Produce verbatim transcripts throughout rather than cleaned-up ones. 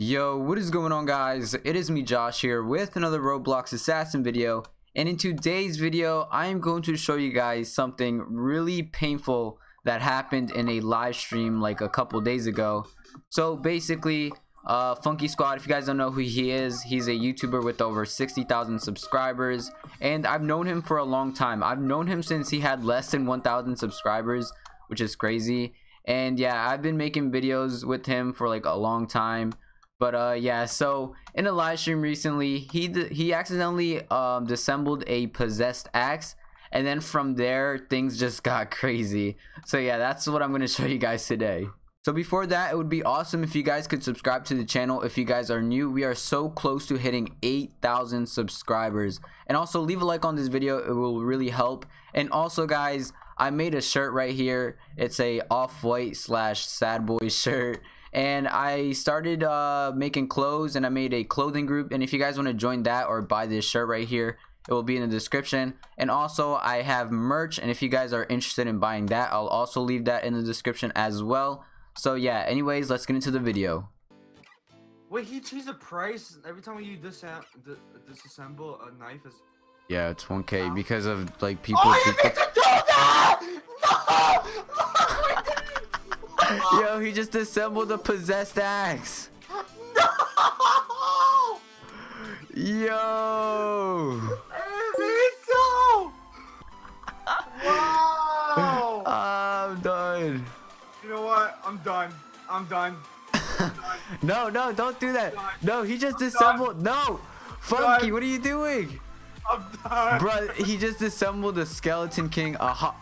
Yo, what is going on, guys? It is me, Josh, here with another Roblox Assassin video, and in today's video I am going to show you guys something really painful that happened in a live stream like a couple days ago. So basically, uh Funky Squad, if you guys don't know who he is, he's a YouTuber with over sixty thousand subscribers, and I've known him for a long time. I've known him since he had less than one thousand subscribers, which is crazy. And yeah, I've been making videos with him for like a long time. But uh yeah, so in a live stream recently, he he accidentally um disassembled a possessed axe, and then from there things just got crazy. So yeah, that's what I'm going to show you guys today. So before that, it would be awesome if you guys could subscribe to the channel if you guys are new. We are so close to hitting eight thousand subscribers. And also leave a like on this video, it will really help. And also guys, I made a shirt right here. It's a off-white slash sad boy shirt. And I started uh, making clothes, and I made a clothing group. And if you guys want to join that or buy this shirt right here, it will be in the description. And also I have merch, and if you guys are interested in buying that, I'll also leave that in the description as well. So yeah, anyways, let's get into the video. Wait, he changed the price every time you dis disassemble a knife is... Yeah, it's one K because of like people... Oh, you need to do that! No! No! Yo, he just assembled a possessed axe. No! Yo! So. Wow! I'm done. You know what? I'm done. I'm done. I'm done. No, no, don't do that. No, he just I'm assembled. Done. No, Funky, done. What are you doing? I'm done. Bro, he just assembled a Skeleton King. A hot.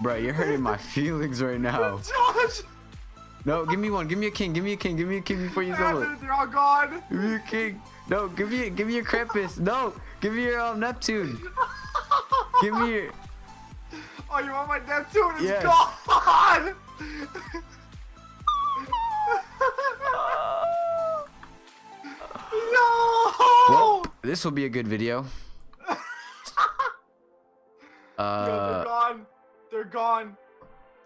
Bro, you're hurting my feelings right now. Josh! No, give me one. Give me a king. Give me a king. Give me a king before you sell it. They're all gone. Give me a king. No, give me give me your Krampus. No, give me your um, Neptune. Give me your... Oh, you want my Neptune? It's yes. Gone! No! Well, this will be a good video. Uh... Yo, they're gone. They're gone.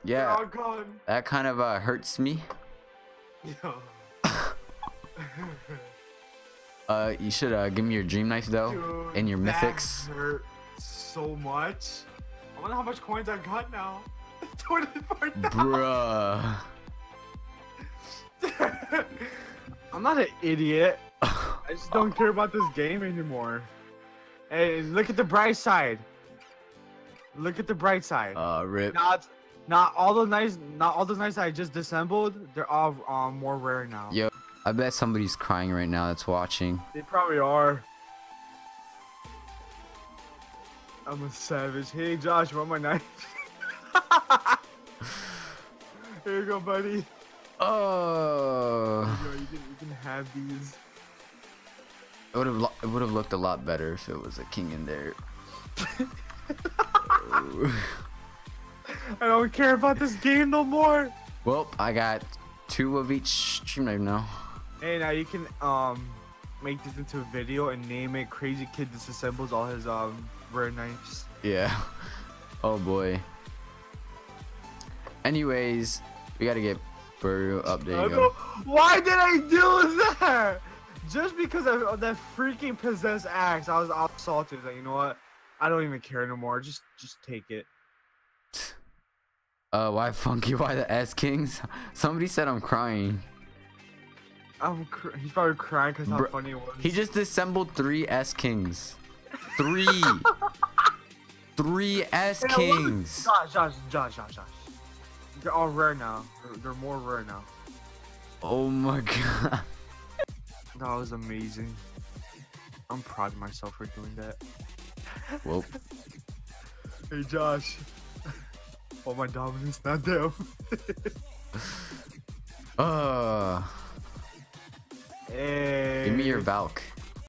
Yeah. They're all gone. That kind of uh, hurts me. Yo. uh, you should uh, give me your dream knife though, dude, and your that mythics. Hurt so much. I wonder how much coins I got now. Bruh. I'm not an idiot. I just don't care about this game anymore. Hey, look at the bright side. Look at the bright side. Uh, rip. Not, not all the nice, not all those nice I just disassembled. They're all um, more rare now. Yo, I bet somebody's crying right now that's watching. They probably are. I'm a savage. Hey, Josh, want my knife? Here you go, buddy. Oh. Yo, you can, you can have these. It would have, it would have looked a lot better if it was a king in there. I don't care about this game no more. Well, I got two of each stream name now. Hey, now you can um make this into a video and name it "Crazy Kid Disassembles All His um Rare Knives." Yeah. Oh boy. Anyways, we gotta get Buru updated. Why did I do that? Just because of that freaking possessed axe, I was assaulted. Like, you know what? I don't even care no more. Just, just take it. Uh, why Funky? Why the S-Kings? Somebody said I'm crying. I'm cr he's probably crying because how funny it was. He just assembled three S-Kings. Three. Three S-Kings. Josh, Josh, Josh, Josh, Josh. They're all rare now. They're, they're more rare now. Oh my god. That was amazing. I'm proud of myself for doing that. Well. Hey Josh. Oh, my dominance, not them. uh. Hey. Give me your Valk.